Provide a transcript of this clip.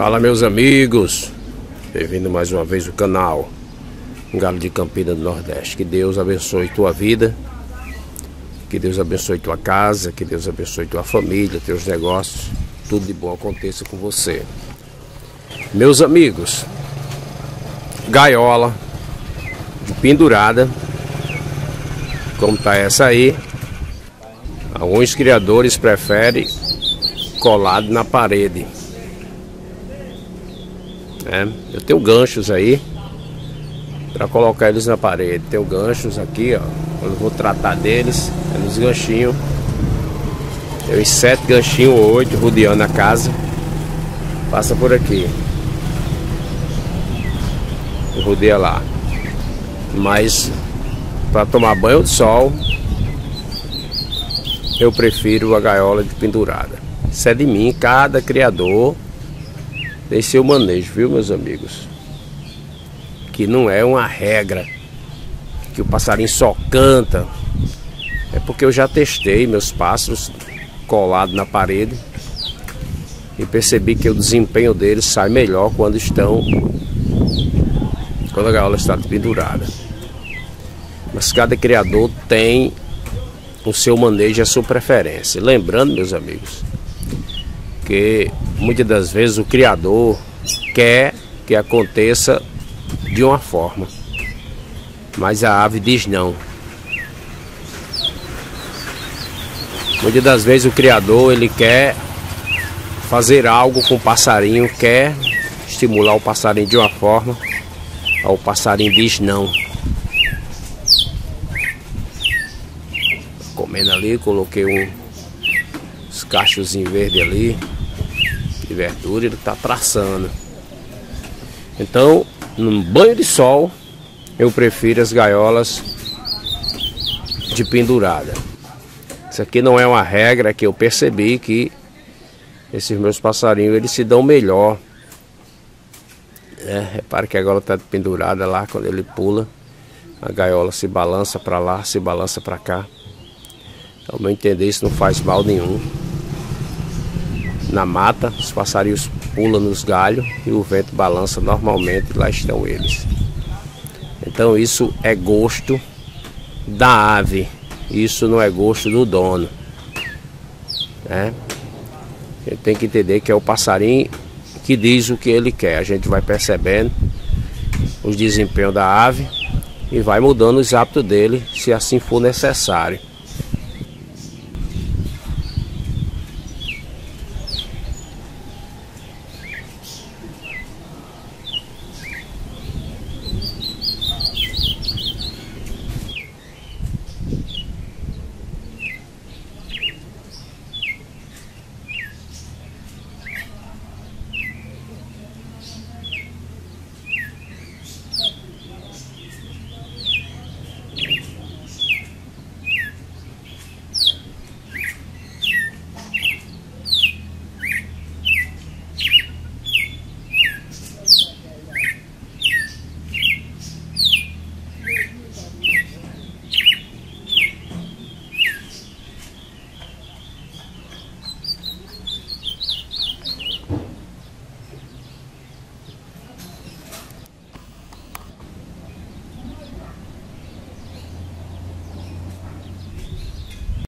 Fala, meus amigos, bem-vindo mais uma vez ao canal Galo de Campina do Nordeste. Que Deus abençoe tua vida, que Deus abençoe tua casa, que Deus abençoe tua família, teus negócios, tudo de bom aconteça com você. Meus amigos, gaiola de pendurada, como tá essa aí, alguns criadores preferem colado na parede. Eu tenho ganchos aí para colocar eles na parede. Tenho ganchos aqui, ó. Eu vou tratar deles, é nos ganchinhos. Tem uns 7 ganchinhos ou 8 rodeando a casa. Passa por aqui, rodeia lá. Mas para tomar banho de sol, eu prefiro a gaiola de pendurada. Isso é de mim, cada criador tem seu manejo, viu, meus amigos? Que não é uma regra que o passarinho só canta. É porque eu já testei meus pássaros colados na parede e percebi que o desempenho deles sai melhor quando estão, quando a gaiola está pendurada. Mas cada criador tem o seu manejo e a sua preferência. Lembrando, meus amigos, que muitas das vezes o criador quer que aconteça de uma forma, mas a ave diz não. Muitas das vezes o criador, ele quer fazer algo com o passarinho, quer estimular o passarinho de uma forma, o passarinho diz não. Comendo ali, coloquei uns cachozinhos verdes ali de verdura, ele está traçando. Então, num banho de sol, eu prefiro as gaiolas de pendurada. Isso aqui não é uma regra, que eu percebi que esses meus passarinhos, eles se dão melhor. Repara que a gaiola está pendurada lá, quando ele pula, a gaiola se balança para lá, se balança para cá. Ao meu entender, isso não faz mal nenhum. Na mata, os passarinhos pulam nos galhos e o vento balança normalmente, e lá estão eles. Então isso é gosto da ave, isso não é gosto do dono, né? Ele tem que entender que é o passarinho que diz o que ele quer. A gente vai percebendo os desempenhos da ave e vai mudando os hábitos dele, se assim for necessário.